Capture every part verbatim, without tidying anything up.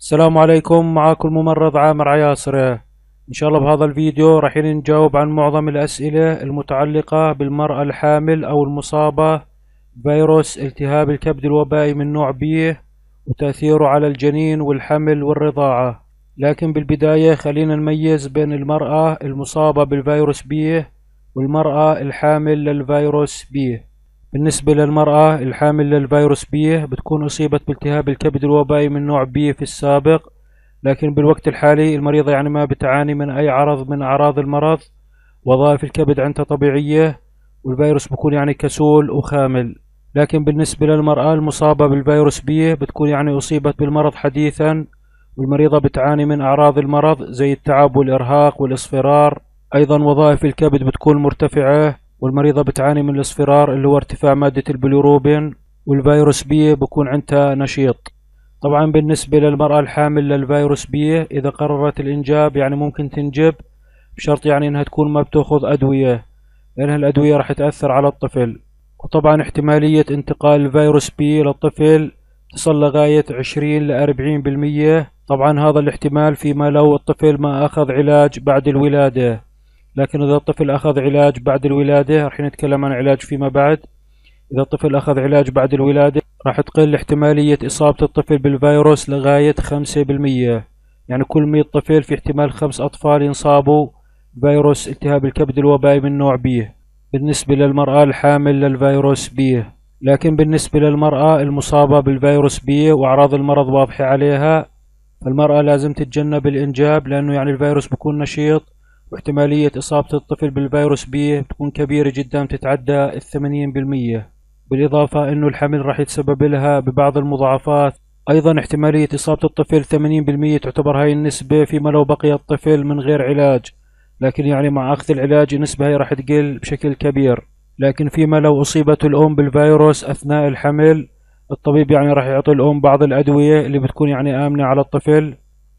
السلام عليكم، معاكم الممرض عامر عياصره. إن شاء الله بهذا الفيديو راح نجاوب عن معظم الأسئلة المتعلقة بالمرأة الحامل أو المصابة بفيروس التهاب الكبد الوبائي من نوع بي وتأثيره على الجنين والحمل والرضاعة. لكن بالبداية خلينا نميز بين المرأة المصابة بالفيروس بي والمرأة الحامل للفيروس بي. بالنسبة للمرأة الحامل للفيروس بي بتكون أصيبت بالتهاب الكبد الوبائي من نوع بي في السابق، لكن بالوقت الحالي المريضة يعني ما بتعاني من أي عرض من أعراض المرض، وظائف الكبد عندها طبيعية والفيروس بكون يعني كسول وخامل. لكن بالنسبة للمرأة المصابة بالفيروس بي بتكون يعني أصيبت بالمرض حديثا، والمريضة بتعاني من أعراض المرض زي التعب والإرهاق والإصفرار، أيضا وظائف الكبد بتكون مرتفعة والمريضة بتعاني من الاصفرار اللي هو ارتفاع مادة البيليروبين، والفيروس بي بكون عندها نشيط. طبعا بالنسبة للمرأة الحامل للفيروس بي إذا قررت الإنجاب يعني ممكن تنجب، بشرط يعني إنها تكون ما بتأخذ أدوية، لأنها الأدوية راح تأثر على الطفل. وطبعا احتمالية انتقال الفيروس بي للطفل تصل لغاية عشرين لأربعين بالمية. طبعا هذا الاحتمال فيما لو الطفل ما أخذ علاج بعد الولادة، لكن إذا الطفل أخذ علاج بعد الولادة، رح نتكلم عن علاج فيما بعد، إذا الطفل أخذ علاج بعد الولادة راح تقل احتمالية إصابة الطفل بالفيروس لغاية خمسة بالمية. يعني كل مية طفل في احتمال خمس أطفال ينصابوا بفيروس التهاب الكبد الوبائي من نوع بي بالنسبة للمرأة الحامل للفيروس بي. لكن بالنسبة للمرأة المصابة بالفيروس بي وأعراض المرض واضحة عليها، فالمرأة لازم تتجنب الإنجاب، لأنه يعني الفيروس بيكون نشيط واحتمالية إصابة الطفل بالفيروس بي بتكون كبيرة جدا، تتعدى الثمانين بالمية. بالإضافة إنه الحمل راح يتسبب لها ببعض المضاعفات، أيضا احتمالية إصابة الطفل ثمانين بالمية تعتبر هاي النسبة فيما لو بقي الطفل من غير علاج، لكن يعني مع أخذ العلاج النسبة هاي راح تقل بشكل كبير. لكن فيما لو أصيبت الأم بالفيروس أثناء الحمل، الطبيب يعني راح يعطي الأم بعض الأدوية اللي بتكون يعني آمنة على الطفل،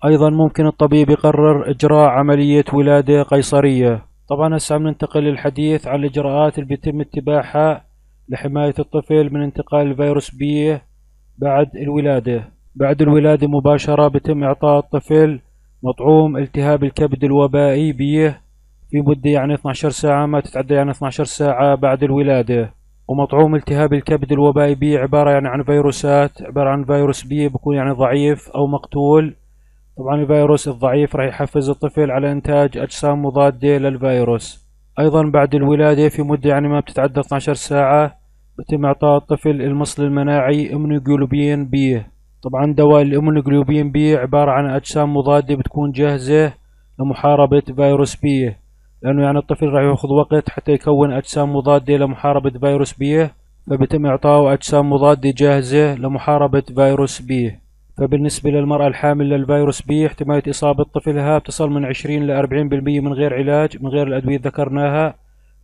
أيضا ممكن الطبيب يقرر إجراء عملية ولادة قيصرية. طبعا هسه عم ننتقل للحديث عن الإجراءات اللي بيتم اتباعها لحماية الطفل من انتقال الفيروس بي بعد الولادة. بعد الولادة مباشرة بيتم إعطاء الطفل مطعوم التهاب الكبد الوبائي بي في مدة يعني اثنعش ساعة، ما تتعدى يعني اثنعش ساعة بعد الولادة. ومطعوم التهاب الكبد الوبائي بي عبارة يعني عن فيروسات، عبارة عن فيروس بي بيكون يعني ضعيف أو مقتول. طبعا الفيروس الضعيف راح يحفز الطفل على إنتاج أجسام مضادة للفيروس. أيضا بعد الولادة في مدة يعني ما بتتعدى اثنعش ساعة بتم إعطاء الطفل المصل المناعي إيمونوغلوبين بي. طبعا دواء الإيمونوغلوبين بي عبارة عن أجسام مضادة بتكون جاهزة لمحاربة فيروس بي، لأنه يعني الطفل راح يأخذ وقت حتى يكون أجسام مضادة لمحاربة فيروس بي، فبتم إعطائه أجسام مضادة جاهزة لمحاربة فيروس بي. فبالنسبة للمرأة الحامل للفيروس بي احتمالية إصابة طفلها بتصل من عشرين لأربعين بالمية من غير علاج، من غير الأدوية ذكرناها،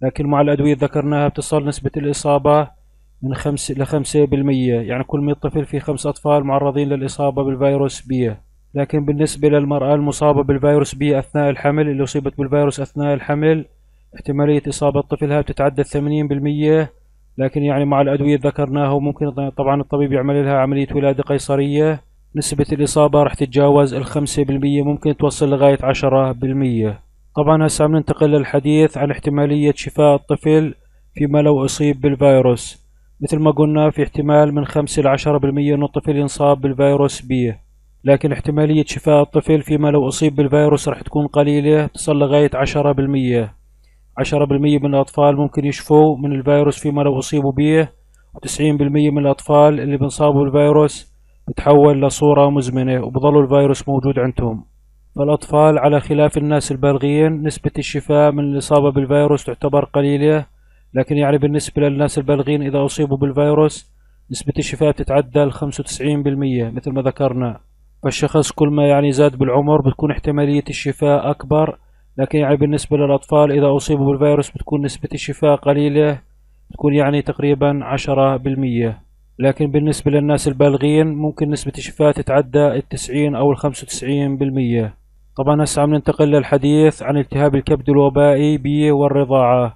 لكن مع الأدوية ذكرناها بتصل نسبة الإصابة من خمسة لخمسة بالمية، يعني كل مية طفل في خمس أطفال معرضين للإصابة بالفيروس بي. لكن بالنسبة للمرأة المصابة بالفيروس بي أثناء الحمل، اللي أصيبت بالفيروس أثناء الحمل، احتمالية إصابة طفلها بتتعدى الثمانين بالمية، لكن يعني مع الأدوية ذكرناها وممكن طبعا الطبيب يعمل لها عملية ولادة قيصرية، نسبة الإصابة راح تتجاوز الخمسة بالمية، ممكن توصل لغاية عشرة بالمية. طبعا هسا عم ننتقل للحديث عن احتمالية شفاء الطفل فيما لو أصيب بالفيروس. مثل ما قلنا في احتمال من خمسة إلى عشرة بالمية إن الطفل ينصاب بالفيروس بي، لكن احتمالية شفاء الطفل فيما لو أصيب بالفيروس راح تكون قليلة، تصل لغاية عشرة بالمية. عشرة بالمية من الأطفال ممكن يشفوا من الفيروس فيما لو أصيبوا بيه، وتسعين بالمية من الأطفال اللي بنصابوا بالفيروس بتحول لصورة مزمنة وبظل الفيروس موجود عندهم. فالأطفال على خلاف الناس البالغين نسبة الشفاء من الإصابة بالفيروس تعتبر قليلة، لكن يعني بالنسبة للناس البالغين إذا أصيبوا بالفيروس نسبة الشفاء بتتعدى ال خمسة وتسعين بالمية مثل ما ذكرنا. فالشخص كل ما يعني زاد بالعمر بتكون احتمالية الشفاء أكبر، لكن يعني بالنسبة للأطفال إذا أصيبوا بالفيروس بتكون نسبة الشفاء قليلة، بتكون يعني تقريبا عشرة بالمية. لكن بالنسبة للناس البالغين ممكن نسبة الشفاء تتعدى التسعين أو الخمسة وتسعين بالمية. طبعا هسا عم ننتقل للحديث عن التهاب الكبد الوبائي بي والرضاعة.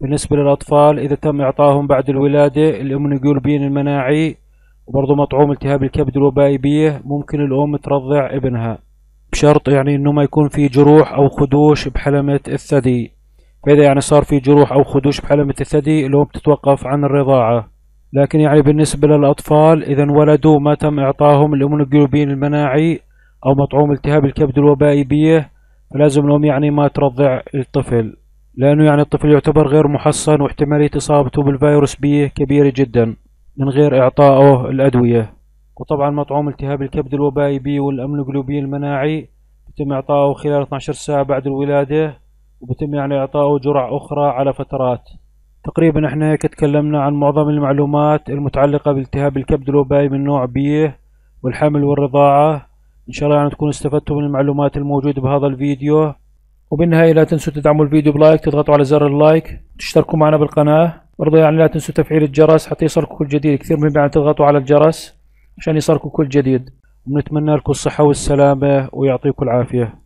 بالنسبة للأطفال إذا تم إعطاهم بعد الولادة الإيمونوغلوبين المناعي وبرضه مطعوم التهاب الكبد الوبائي بيه ممكن الأم ترضع ابنها بشرط يعني إنه ما يكون في جروح أو خدوش بحلمة الثدي. فإذا يعني صار في جروح أو خدوش بحلمة الثدي الأم بتتوقف عن الرضاعة. لكن يعني بالنسبة للأطفال إذا انولدوا ما تم إعطاهم الإيمونوغلوبين المناعي أو مطعوم التهاب الكبد الوبائي بيه فلازم الأم يعني ما ترضع الطفل، لأنه يعني الطفل يعتبر غير محصن واحتمالية إصابته بالفيروس بيه كبيرة جدا من غير إعطائه الأدوية. وطبعا مطعوم التهاب الكبد الوبائي بيه والإيمونوغلوبين المناعي بتم إعطائه خلال اثنتي عشرة ساعة بعد الولادة، وبتم يعني إعطائه جرعة أخرى على فترات. تقريبا احنا هيك تكلمنا عن معظم المعلومات المتعلقة بالتهاب الكبد الوبائي من نوع بيه والحمل والرضاعة. ان شاء الله يعني تكونوا استفدتوا من المعلومات الموجودة بهذا الفيديو. وبالنهاية لا تنسوا تدعموا الفيديو بلايك، تضغطوا على زر اللايك، تشتركوا معنا بالقناة، برضه يعني لا تنسوا تفعيل الجرس حتى يصلكوا كل جديد. كثير مهم يعني تضغطوا على الجرس عشان يصلكوا كل جديد. ونتمنى لكم الصحة والسلامة ويعطيكم العافية.